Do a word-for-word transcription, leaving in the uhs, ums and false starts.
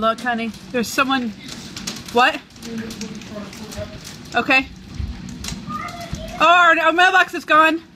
Look, honey, there's someone. What? Okay. Oh, our, our mailbox is gone.